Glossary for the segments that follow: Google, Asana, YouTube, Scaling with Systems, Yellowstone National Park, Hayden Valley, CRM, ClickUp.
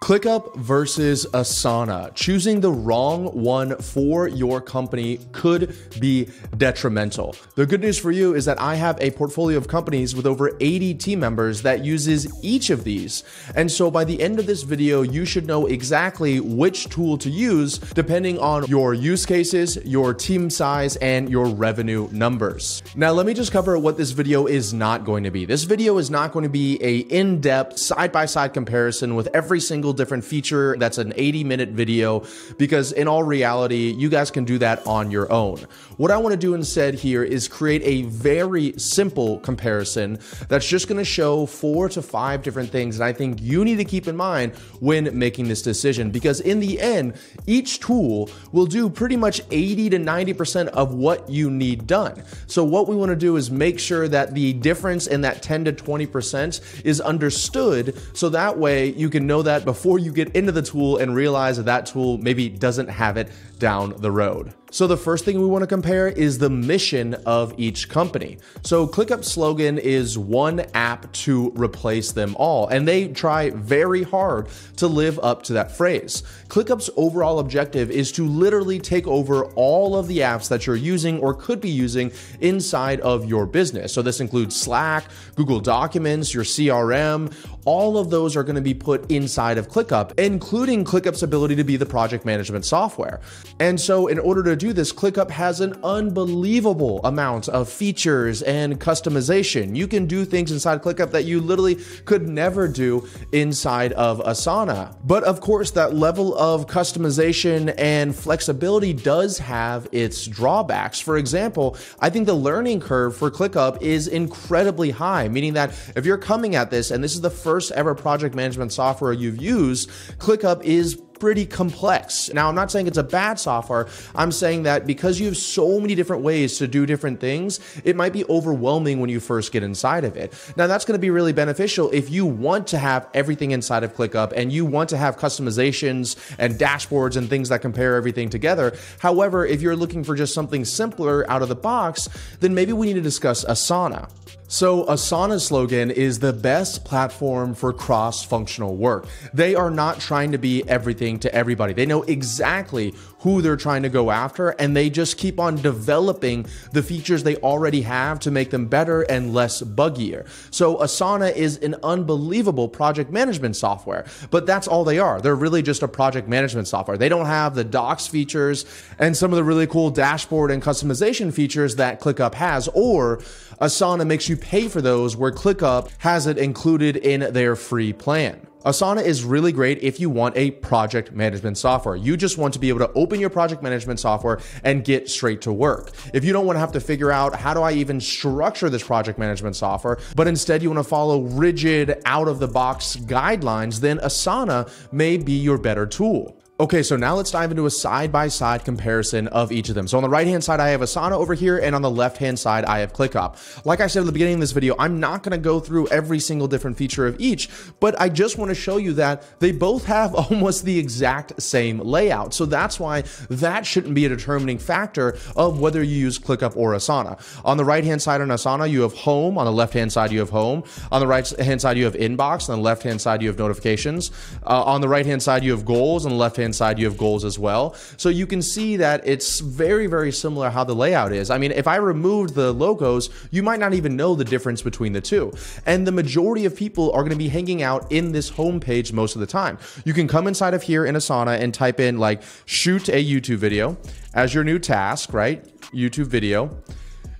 ClickUp versus Asana. Choosing the wrong one for your company could be detrimental. The good news for you is that I have a portfolio of companies with over 80 team members that uses each of these. And so by the end of this video, you should know exactly which tool to use depending on your use cases, your team size, and your revenue numbers. Now, let me just cover what this video is not going to be. This video is not going to be an in-depth side-by-side comparison with every single different feature that's an 80-minute video, because in all reality, you guys can do that on your own. What I want to do instead here is create a very simple comparison that's just going to show 4 to 5 different things that I think you need to keep in mind when making this decision, because in the end, each tool will do pretty much 80 to 90% of what you need done. So what we want to do is make sure that the difference in that 10 to 20% is understood, so that way you can know that before you get into the tool and realize that that tool maybe doesn't have it down the road. So the first thing we want to compare is the mission of each company. So ClickUp's slogan is one app to replace them all, and they try very hard to live up to that phrase. ClickUp's overall objective is to literally take over all of the apps that you're using or could be using inside of your business. So this includes Slack, Google Documents, your CRM. All of those are going to be put inside of ClickUp, including ClickUp's ability to be the project management software. And so in order to do this, ClickUp has an unbelievable amount of features and customization. You can do things inside ClickUp that you literally could never do inside of Asana. But of course, that level of customization and flexibility does have its drawbacks. For example, I think the learning curve for ClickUp is incredibly high, meaning that if you're coming at this and this is the first ever project management software you've used, ClickUp is pretty complex. Now, I'm not saying it's a bad software. I'm saying that because you have so many different ways to do different things, it might be overwhelming when you first get inside of it. Now, that's going to be really beneficial if you want to have everything inside of ClickUp and you want to have customizations and dashboards and things that compare everything together. However, if you're looking for just something simpler out of the box, then maybe we need to discuss Asana. So Asana's slogan is the best platform for cross-functional work. They are not trying to be everything to everybody. They know exactly who they're trying to go after, and they just keep on developing the features they already have to make them better and less buggier. So Asana is an unbelievable project management software, but that's all they are. They're really just a project management software. They don't have the docs features and some of the really cool dashboard and customization features that ClickUp has, or Asana makes you pay for those where ClickUp has it included in their free plan. Asana is really great if you want a project management software. You just want to be able to open your project management software and get straight to work. If you don't want to have to figure out how do I even structure this project management software, but instead you want to follow rigid out-of-the-box guidelines, then Asana may be your better tool. Okay, so now let's dive into a side-by-side comparison of each of them. So on the right-hand side, I have Asana over here, and on the left-hand side, I have ClickUp. Like I said at the beginning of this video, I'm not gonna go through every single different feature of each, but I just wanna show you that they both have almost the exact same layout. So that's why that shouldn't be a determining factor of whether you use ClickUp or Asana. On the right-hand side on Asana, you have Home. On the left-hand side, you have Home. On the right-hand side, you have Inbox. On the left-hand side, you have Notifications. On the right-hand side, you have Goals. On the left-hand side, you have Goals as well. So you can see that it's very, very similar how the layout is. I mean, if I removed the logos, you might not even know the difference between the two. And the majority of people are going to be hanging out in this homepage most of the time. You can come inside of here in Asana and type in like shoot a YouTube video as your new task, right? YouTube video.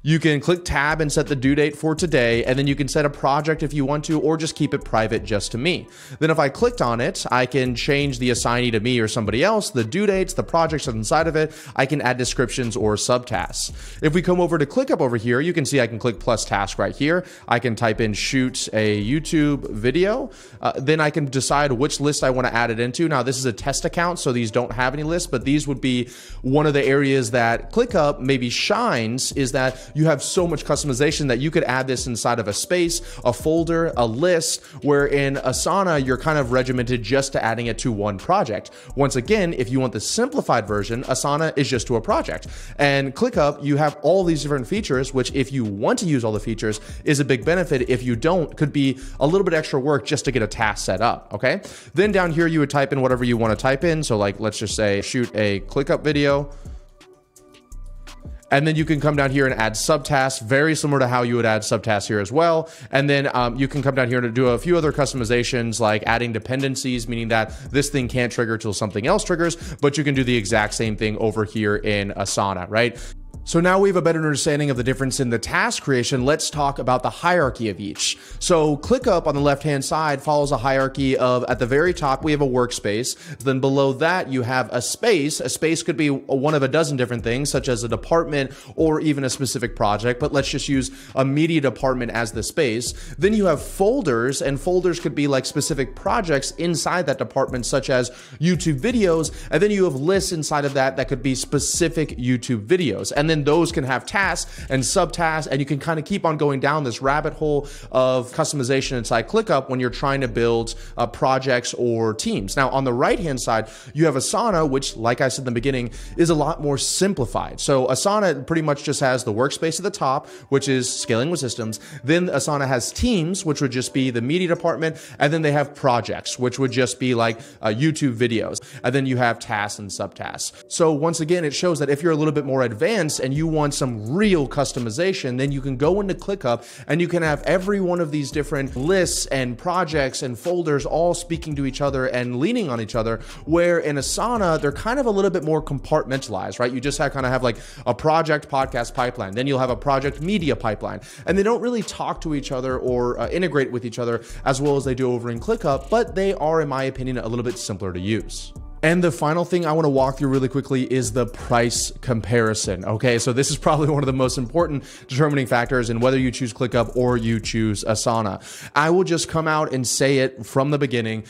You can click tab and set the due date for today, and then you can set a project if you want to, or just keep it private just to me. Then if I clicked on it, I can change the assignee to me or somebody else, the due dates, the projects inside of it. I can add descriptions or subtasks. If we come over to ClickUp over here, you can see I can click plus task right here. I can type in shoot a YouTube video. Then I can decide which list I want to add it into. Now this is a test account, so these don't have any lists, but these would be one of the areas that ClickUp maybe shines, is that you have so much customization that you could add this inside of a space, a folder, a list, where in Asana, you're kind of regimented just to adding it to one project. Once again, if you want the simplified version, Asana is just to a project. And ClickUp, you have all these different features, which if you want to use all the features is a big benefit. If you don't, could be a little bit extra work just to get a task set up, okay? Then down here, you would type in whatever you want to type in. So like, let's just say shoot a ClickUp video. And then you can come down here and add subtasks, very similar to how you would add subtasks here as well. And then you can come down here to do a few other customizations, like adding dependencies, meaning that this thing can't trigger till something else triggers, but you can do the exact same thing over here in Asana, right? So now we have a better understanding of the difference in the task creation. Let's talk about the hierarchy of each. So ClickUp on the left-hand side follows a hierarchy of, at the very top, we have a workspace. Then below that, you have a space. A space could be one of a dozen different things, such as a department or even a specific project, but let's just use a media department as the space. Then you have folders, and folders could be like specific projects inside that department, such as YouTube videos. And then you have lists inside of that that could be specific YouTube videos. And then those can have tasks and subtasks, and you can kind of keep on going down this rabbit hole of customization inside ClickUp when you're trying to build projects or teams. Now, on the right-hand side, you have Asana, which, like I said in the beginning, is a lot more simplified. So Asana pretty much just has the workspace at the top, which is Scaling with Systems. Then Asana has teams, which would just be the media department. And then they have projects, which would just be like YouTube videos. And then you have tasks and subtasks. So once again, it shows that if you're a little bit more advanced and you want some real customization, then you can go into ClickUp and you can have every one of these different lists and projects and folders all speaking to each other and leaning on each other, where in Asana, they're kind of a little bit more compartmentalized, right? You just have, kind of have like a project podcast pipeline, then you'll have a project media pipeline, and they don't really talk to each other or integrate with each other as well as they do over in ClickUp, but they are, in my opinion, a little bit simpler to use. And the final thing I want to walk through really quickly is the price comparison, okay? So this is probably one of the most important determining factors in whether you choose ClickUp or you choose Asana. I will just come out and say it from the beginning.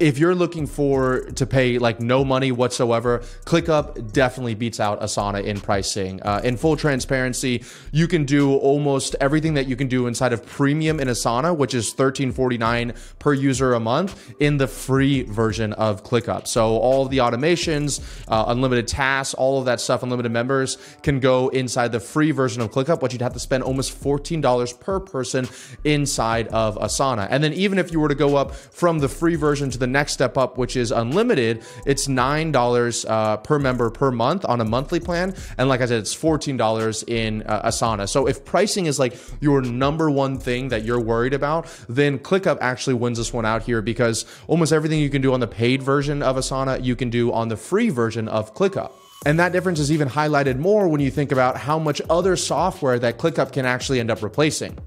If you're looking to pay like no money whatsoever, ClickUp definitely beats out Asana in pricing. In full transparency, you can do almost everything that you can do inside of Premium in Asana, which is $13.49 per user a month, in the free version of ClickUp. So all the automations, unlimited tasks, all of that stuff, unlimited members can go inside the free version of ClickUp, which you'd have to spend almost $14 per person inside of Asana. And then even if you were to go up from the free version to the next step up, which is unlimited, it's $9 per member per month on a monthly plan. And like I said, it's $14 in Asana. So if pricing is like your number one thing that you're worried about, then ClickUp actually wins this one out here, because almost everything you can do on the paid version of Asana, you can do on the free version of ClickUp. And that difference is even highlighted more when you think about how much other software that ClickUp can actually end up replacing.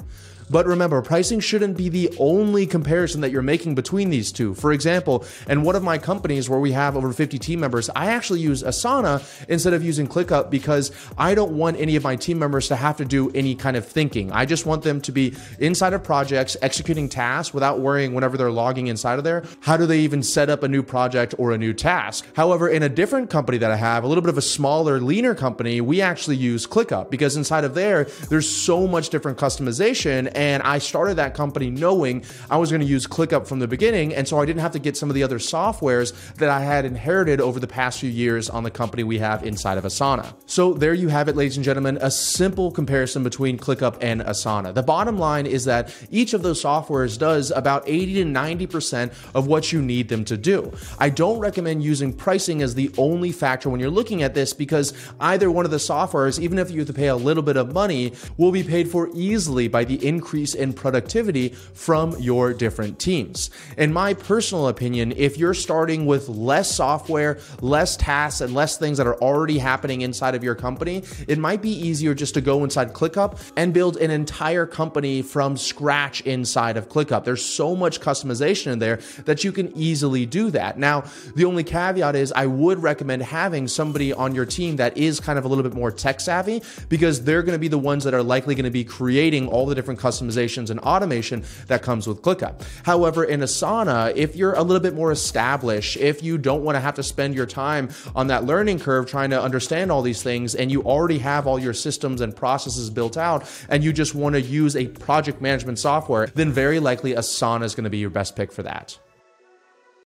But remember, pricing shouldn't be the only comparison that you're making between these two. For example, in one of my companies where we have over 50 team members, I actually use Asana instead of using ClickUp because I don't want any of my team members to have to do any kind of thinking. I just want them to be inside of projects, executing tasks without worrying whenever they're logging inside of there, how do they even set up a new project or a new task? However, in a different company that I have, a little bit of a smaller, leaner company, we actually use ClickUp because inside of there's so much different customization. And I started that company knowing I was going to use ClickUp from the beginning. And so I didn't have to get some of the other softwares that I had inherited over the past few years on the company we have inside of Asana. So there you have it, ladies and gentlemen, a simple comparison between ClickUp and Asana. The bottom line is that each of those softwares does about 80 to 90% of what you need them to do. I don't recommend using pricing as the only factor when you're looking at this, because either one of the softwares, even if you have to pay a little bit of money, will be paid for easily by the increase in productivity from your different teams. In my personal opinion, if you're starting with less software, less tasks, and less things that are already happening inside of your company, it might be easier just to go inside ClickUp and build an entire company from scratch inside of ClickUp. There's so much customization in there that you can easily do that. Now, the only caveat is I would recommend having somebody on your team that is kind of a little bit more tech savvy, because they're going to be the ones that are likely going to be creating all the different customization customizations and automation that comes with ClickUp. However, in Asana, if you're a little bit more established, if you don't want to have to spend your time on that learning curve trying to understand all these things, and you already have all your systems and processes built out, and you just want to use a project management software, then very likely Asana is going to be your best pick for that.